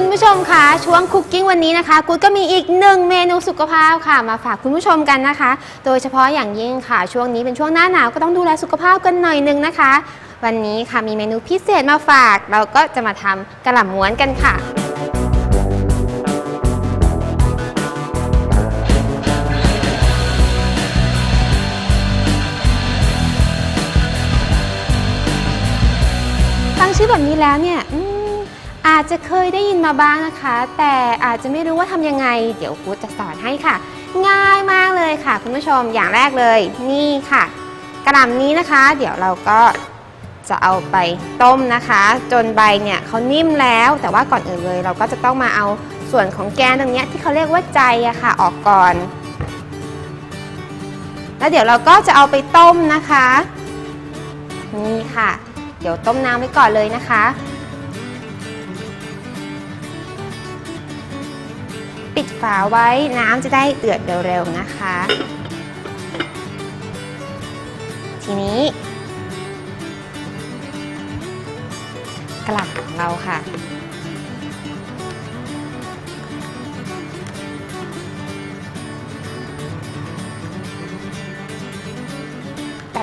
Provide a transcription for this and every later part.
คุณผู้ชมคะช่วงคุกกิ้งวันนี้นะคะกูก็มีอีกหนึ่งเมนูสุขภาพค่ะมาฝากคุณผู้ชมกันนะคะโดยเฉพาะอย่างยิ่งค่ะช่วงนี้เป็นช่วงหน้าหนาวก็ต้องดูแลสุขภาพกันหน่อยนึงนะคะวันนี้ค่ะมีเมนูพิเศษมาฝากเราก็จะมาทำกะหล่ำม้วนกันค่ะฟังชื่อแบบนี้แล้วเนี่ยอาจจะเคยได้ยินมาบ้างนะคะแต่อาจจะไม่รู้ว่าทำยังไงเดี๋ยวกูจะสอนให้ค่ะง่ายมากเลยค่ะคุณผู้ชมอย่างแรกเลยนี่ค่ะกระหล่ำนี้นะคะเดี๋ยวเราก็จะเอาไปต้มนะคะจนใบเนี่ยเขานิ่มแล้วแต่ว่าก่อนอื่นเลยเราก็จะต้องมาเอาส่วนของแกนตรงนี้ที่เขาเรียกว่าใจอะค่ะออกก่อนแล้วเดี๋ยวเราก็จะเอาไปต้มนะคะนี่ค่ะเดี๋ยวต้มน้ำไว้ก่อนเลยนะคะปิดฝาไว้น้ำจะได้เดือดเร็วๆนะคะทีนี้กะหล่ำของเราค่ะตั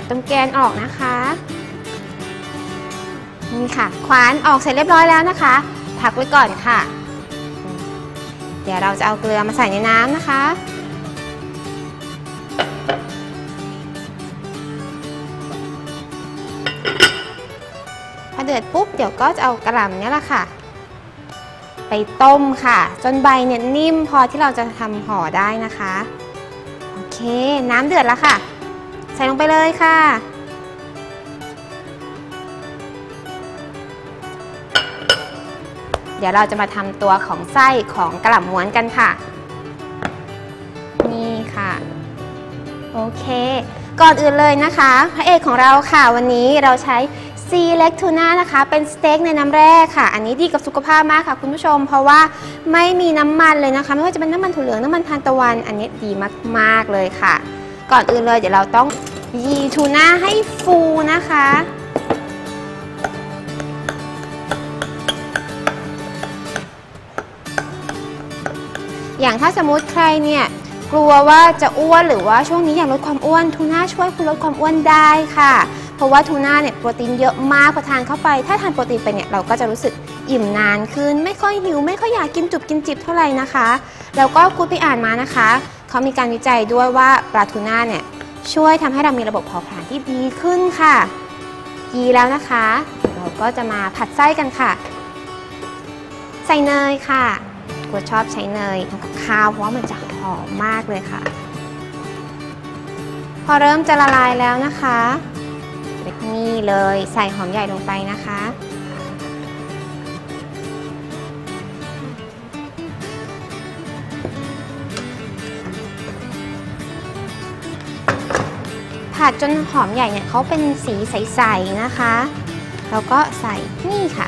ดตรงแกนออกนะคะนี่ค่ะคว้านออกเสร็จเรียบร้อยแล้วนะคะพักไว้ก่อนค่ะเดี๋ยวเราจะเอาเกลือมาใส่ในน้ำนะคะพอเดือดปุ๊บเดี๋ยวก็จะเอากะหล่ำนี่แหละค่ะไปต้มค่ะจนใบเนี่ยนิ่มพอที่เราจะทำห่อได้นะคะโอเคน้ำเดือดแล้วค่ะใส่ลงไปเลยค่ะเดี๋ยวเราจะมาทำตัวของไส้ของกะหล่ำม้วนกันค่ะนี่ค่ะโอเคก่อนอื่นเลยนะคะพระเอกของเราค่ะวันนี้เราใช้ซีเล็กทูน่านะคะเป็นสเต็กในน้ำแร่ค่ะอันนี้ดีกับสุขภาพมากค่ะคุณผู้ชมเพราะว่าไม่มีน้ำมันเลยนะคะไม่ว่าจะเป็นน้ำมันถั่วเหลืองน้ำมันทานตะวันอันนี้ดีมากๆเลยค่ะก่อนอื่นเลยเดี๋ยวเราต้องยีทูน่าให้ฟูนะคะอย่างถ้าสมมติใครเนี่ยกลัวว่าจะอ้วนหรือว่าช่วงนี้อยากลดความอ้วนทูน่าช่วยคุณลดความอ้วนได้ค่ะเพราะว่าทูน่าเนี่ยโปรตีนเยอะมากพอทานเข้าไปถ้าทานโปรตีนไปเนี่ยเราก็จะรู้สึกอิ่มนานขึ้นไม่ค่อยหิวไม่ค่อยอยากกินจุบกินจิบเท่าไหร่นะคะแล้วก็กูไปอ่านมานะคะเขามีการวิจัยด้วยว่าปลาทูน่าเนี่ยช่วยทำให้เรามีระบบเผาผลาญที่ดีขึ้นค่ะดีแล้วนะคะเราก็จะมาผัดไส้กันค่ะใส่เนยค่ะกูชอบใช้เนยทำกับข้าวเพราะว่ามันจะหอมมากเลยค่ะพอเริ่มจะละลายแล้วนะคะนี่เลยใส่หอมใหญ่ลงไปนะคะผัดจนหอมใหญ่เนี่ยเขาเป็นสีใสๆนะคะแล้วก็ใส่นี่ค่ะ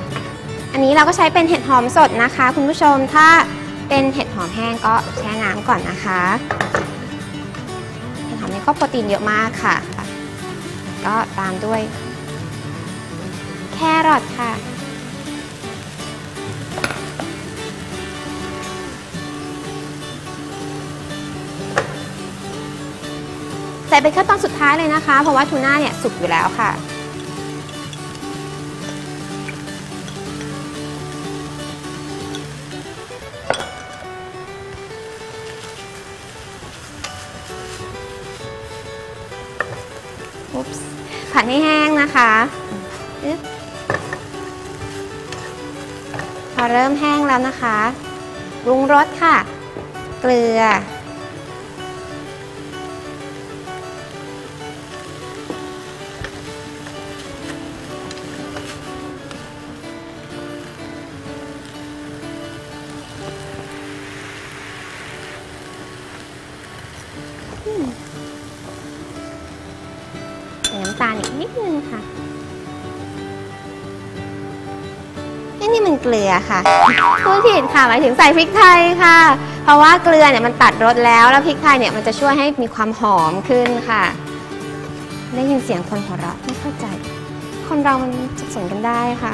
อันนี้เราก็ใช้เป็นเห็ดหอมสดนะคะคุณผู้ชมถ้าเป็นเห็ดหอมแห้งก็แช่น้ำก่อนนะคะเห็ดหอมเนี่ยก็โปรตีนเยอะมากค่ะก็ตามด้วยแครอทค่ะใส่เป็นขั้นตอนสุดท้ายเลยนะคะเพราะว่าทูน่าเนี่ยสุกอยู่แล้วค่ะผัดให้แห้งนะคะพอเริ่มแห้งแล้วนะคะปรุงรสค่ะเกลือตาลอีกนิดนึงค่ะนี่มันเกลือค่ะพูดผิดค่ะหมายถึงใส่พริกไทยค่ะเพราะว่าเกลือเนี่ยมันตัดรสแล้วพริกไทยเนี่ยมันจะช่วยให้มีความหอมขึ้นค่ะได้ยินเสียงคนหัวเราะไม่เข้าใจคนเรามันสับสนกันได้ค่ะ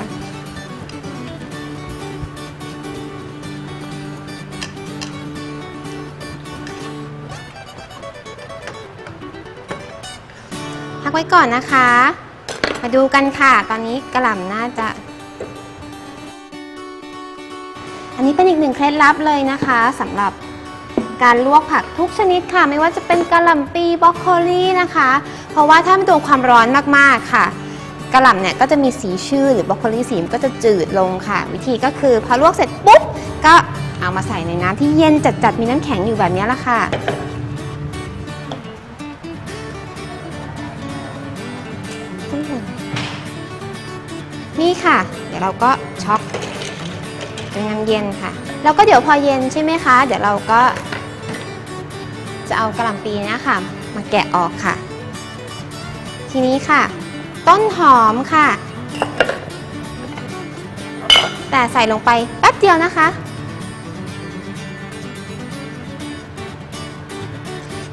พักไว้ก่อนนะคะมาดูกันค่ะตอนนี้กระหล่ำน่าจะอันนี้เป็นอีกหนึ่งเคล็ดลับเลยนะคะสำหรับการลวกผักทุกชนิดค่ะไม่ว่าจะเป็นกะหล่ำปีบรอกโคลีนะคะเพราะว่าถ้ามันโดนความร้อนมากๆค่ะกะหล่ำเนี่ยก็จะมีสีชื้นหรือบรอกโคลีสีมันก็จะจืดลงค่ะวิธีก็คือพอลวกเสร็จปุ๊บก็เอามาใส่ในน้ำที่เย็นจัดๆมีน้ำแข็งอยู่แบบนี้ละค่ะนี่ค่ะเดี๋ยวเราก็ช็อกเป็นน้ำเย็นค่ะแล้วก็เดี๋ยวพอเย็นใช่ไหมคะเดี๋ยวเราก็จะเอากะหล่ำปีนะคะมาแกะออกค่ะทีนี้ค่ะต้นหอมค่ะแต่ใส่ลงไปแป๊บเดียวนะคะ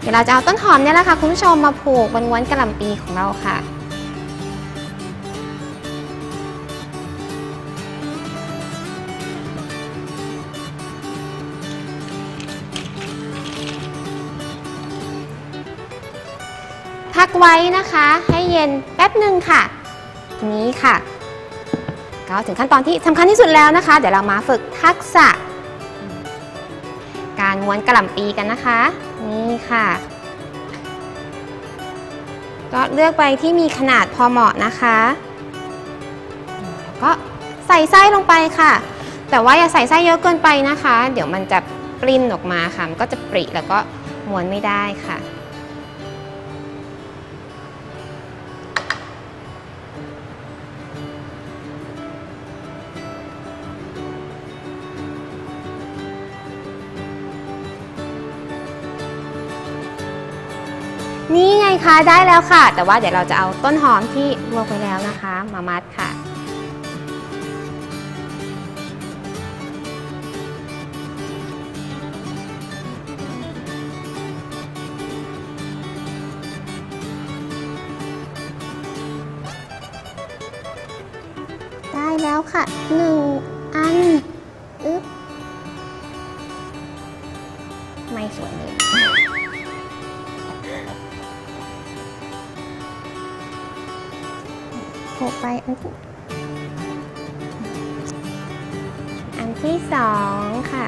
เดี๋ยวเราจะเอาต้นหอมเนี่ยแหละค่ะคุณผู้ชมมาผูกบนม้วนกะหล่ำปีของเราค่ะพักไว้นะคะให้เย็นแป๊บหนึ่งค่ะทีนี้ค่ะก็ถึงขั้นตอนที่สำคัญที่สุดแล้วนะคะเดี๋ยวเรามาฝึกทักษะการม้วนกะหล่ำปีกันนะคะนี่ค่ะก็เลือกใบที่มีขนาดพอเหมาะนะคะแล้วก็ใส่ไส้ลงไปค่ะแต่ว่าอย่าใส่ไส้เยอะเกินไปนะคะเดี๋ยวมันจะปลิ้นออกมาค่ะมันก็จะปริแล้วก็ม้วนไม่ได้ค่ะนี่ไงคะได้แล้วค่ะแต่ว่าเดี๋ยวเราจะเอาต้นหอมที่ลวกไว้แล้วนะคะมามัดค่ะได้แล้วค่ะหนึ่งอันอึ๊บไม่สวยเลยไปอันที่สองค่ะ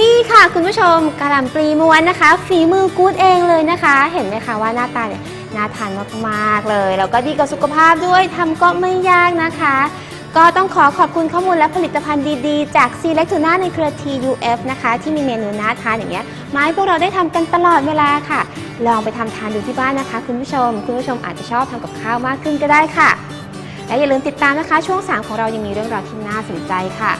นี่ค่ะคุณผู้ชมกะหล่ำปลีม้วนนะคะฝีมือกู๊ดเองเลยนะคะเห็นไหมคะว่าหน้าตาเนี่ยน่าทานมากๆเลยแล้วก็ดีกับสุขภาพด้วยทำก็ไม่ยากนะคะก็ต้องขอบคุณข้อมูลและผลิตภัณฑ์ดีๆจากซีเล็กทูน่าในเครือ TUF นะคะที่มีเมนูน่าทานอย่างเงี้ยมาให้พวกเราได้ทำกันตลอดเวลาค่ะลองไปทำทานดูที่บ้านนะคะคุณผู้ชมอาจจะชอบทำกับข้าวมากขึ้นก็ได้ค่ะและอย่าลืมติดตามนะคะช่วง3ของเรายังมีเรื่องราวที่น่าสนใจค่ะ